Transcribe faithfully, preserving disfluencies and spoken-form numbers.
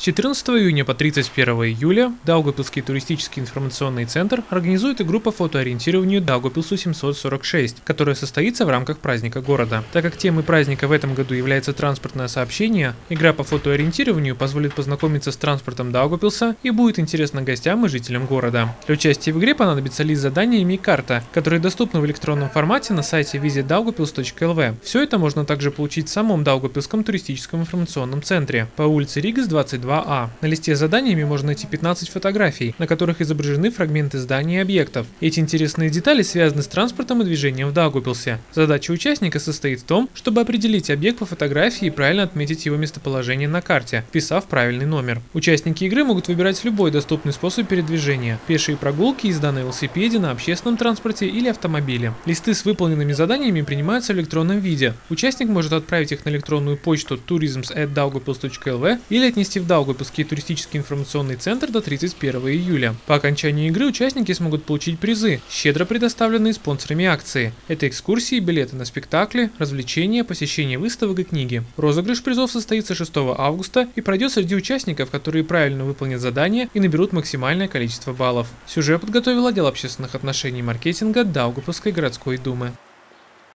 С четырнадцатого июня по тридцать первое июля Даугавпилсский туристический информационный центр организует игру по фотоориентированию Даугавпилсу семьсот сорок шесть, которая состоится в рамках праздника города. Так как темой праздника в этом году является транспортное сообщение, игра по фотоориентированию позволит познакомиться с транспортом Даугавпилса и будет интересна гостям и жителям города. Для участия в игре понадобится лист задания и ми-карта, которые доступны в электронном формате на сайте визит даugapils точка эл ви. Все это можно также получить в самом Даугавпилсском туристическом информационном центре по улице Ригес двадцать два. На листе с заданиями можно найти пятнадцать фотографий, на которых изображены фрагменты зданий и объектов. Эти интересные детали связаны с транспортом и движением в Даугавпилсе. Задача участника состоит в том, чтобы определить объект по фотографии и правильно отметить его местоположение на карте, вписав правильный номер. Участники игры могут выбирать любой доступный способ передвижения – пешие прогулки, езда на велосипеде, на общественном транспорте или автомобиле. Листы с выполненными заданиями принимаются в электронном виде. Участник может отправить их на электронную почту туризм эт даugapils точка эл ви или отнести в Даугавпилс. Даугавпилсский туристический информационный центр до тридцать первого июля. По окончании игры участники смогут получить призы, щедро предоставленные спонсорами акции. Это экскурсии, билеты на спектакли, развлечения, посещение выставок и книги. Розыгрыш призов состоится шестого августа и пройдет среди участников, которые правильно выполнят задание и наберут максимальное количество баллов. Сюжет подготовил отдел общественных отношений и маркетинга Даугавпилсской городской думы.